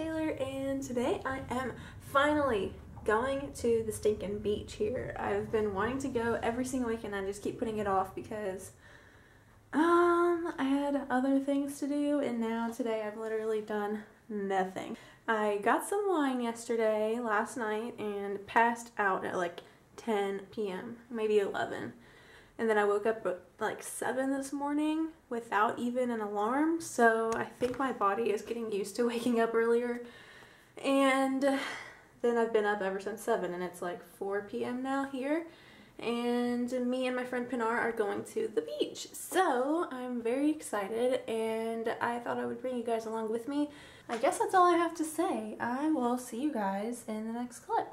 Taylor, and today I am finally going to the stinking beach here. I've been wanting to go every single weekend. I just keep putting it off because I had other things to do, and now today I've literally done nothing. I got some wine last night and passed out at like 10 p.m. maybe 11, and then I woke up at like 7 this morning without even an alarm, so I think my body is getting used to waking up earlier. And then I've been up ever since 7, and it's like 4 p.m. now here, and me and my friend Pinar are going to the beach, so I'm very excited, and I thought I would bring you guys along with me. I guess that's all I have to say. I will see you guys in the next clip.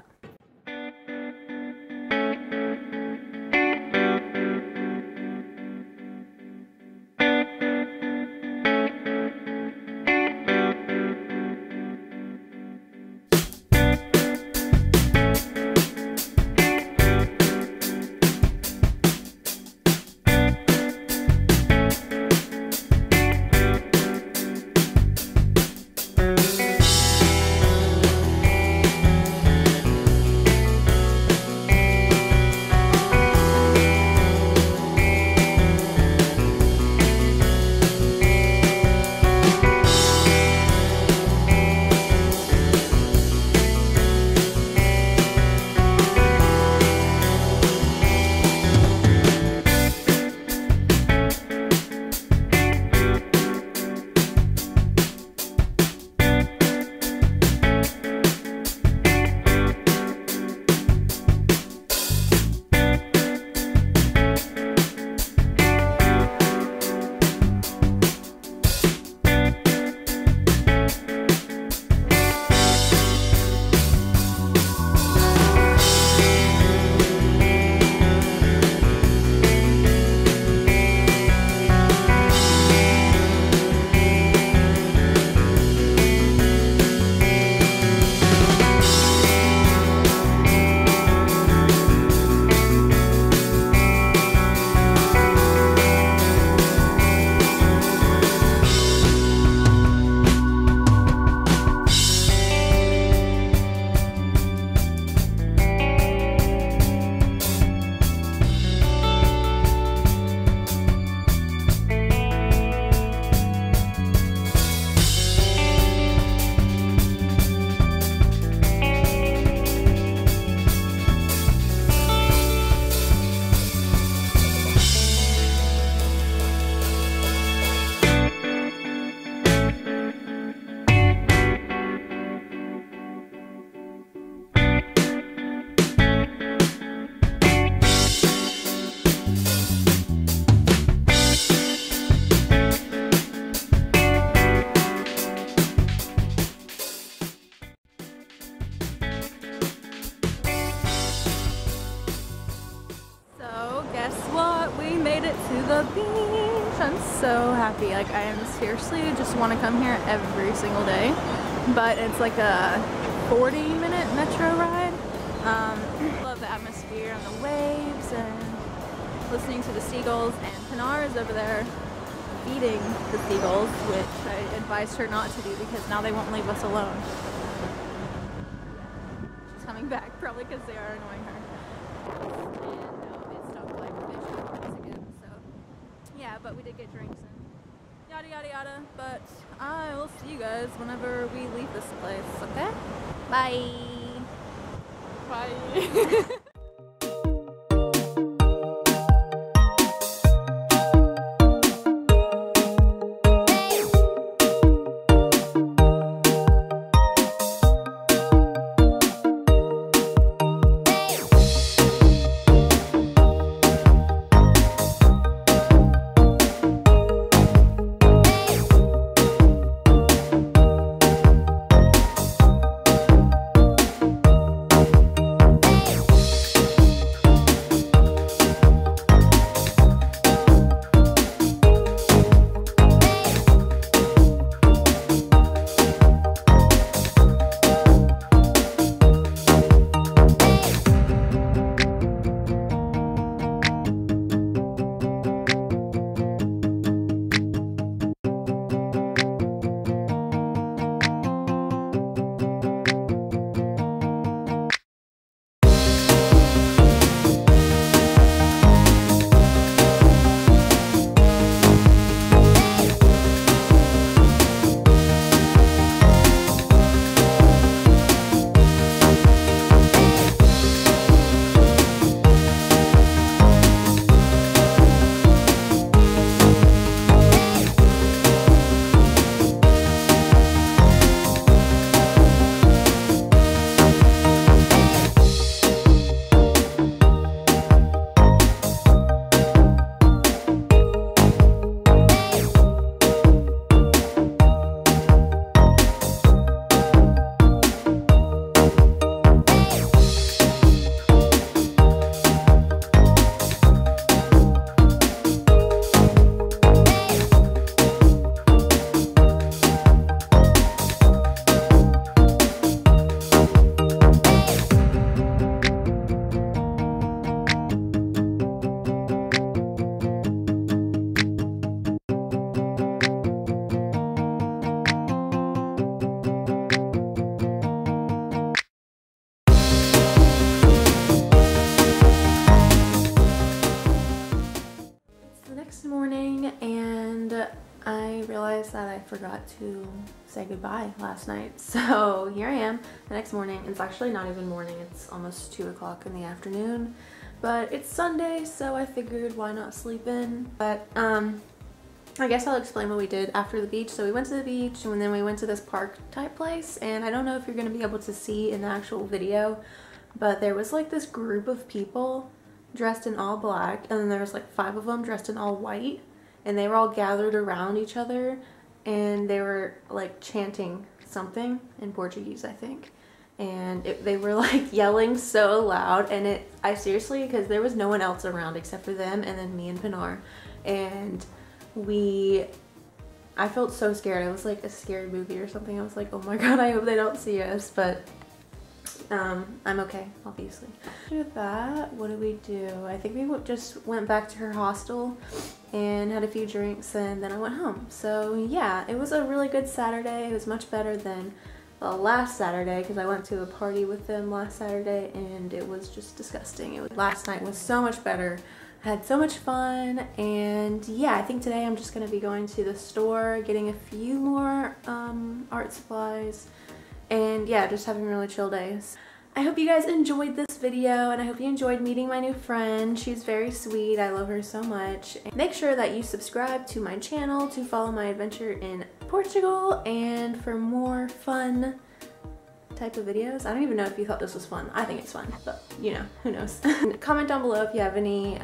Like, I am seriously just want to come here every single day, but it's like a 40-minute metro ride. Love the atmosphere and the waves and listening to the seagulls, and Pinar is over there feeding the seagulls, which I advised her not to do because now they won't leave us alone. She's coming back probably because they are annoying her. Yeah, but we did get drinks and yada yada yada, but I will see you guys whenever we leave this place, okay? Bye! Bye! forgot to say goodbye last night. So here I am the next morning. It's actually not even morning, it's almost 2 o'clock in the afternoon, but it's Sunday, so I figured why not sleep in. But I guess I'll explain what we did after the beach. So we went to the beach and then we went to this park type place, and I don't know if you're gonna be able to see in the actual video, but there was like this group of people dressed in all black, and then there was like 5 of them dressed in all white, and they were all gathered around each other and they were like chanting something in Portuguese, I think. And they were like yelling so loud, and I seriously, because there was no one else around except for them and then me and Pinar, and I felt so scared. It was like a scary movie or something. I was like, oh my god, I hope they don't see us. But I'm okay, obviously. After that, what did we do? I think we just went back to her hostel and had a few drinks, and then I went home. So yeah, it was a really good Saturday. It was much better than the last Saturday, because I went to a party with them last Saturday and it was just disgusting. Last night was so much better. I had so much fun, and yeah, I think today I'm just going to be going to the store, getting a few more art supplies, and yeah, just having really chill days. I hope you guys enjoyed this video, and I hope you enjoyed meeting my new friend. She's very sweet. I love her so much. And make sure that you subscribe to my channel to follow my adventure in Portugal and for more fun type of videos. I don't even know if you thought this was fun. I think it's fun, but you know, who knows. Comment down below if you have any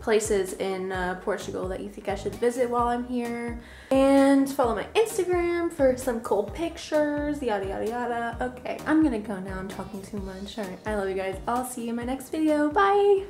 places in Portugal that you think I should visit while I'm here, and follow my Instagram for some cool pictures, yada yada yada. Okay, I'm gonna go now. I'm talking too much. All right, I love you guys. I'll see you in my next video. Bye.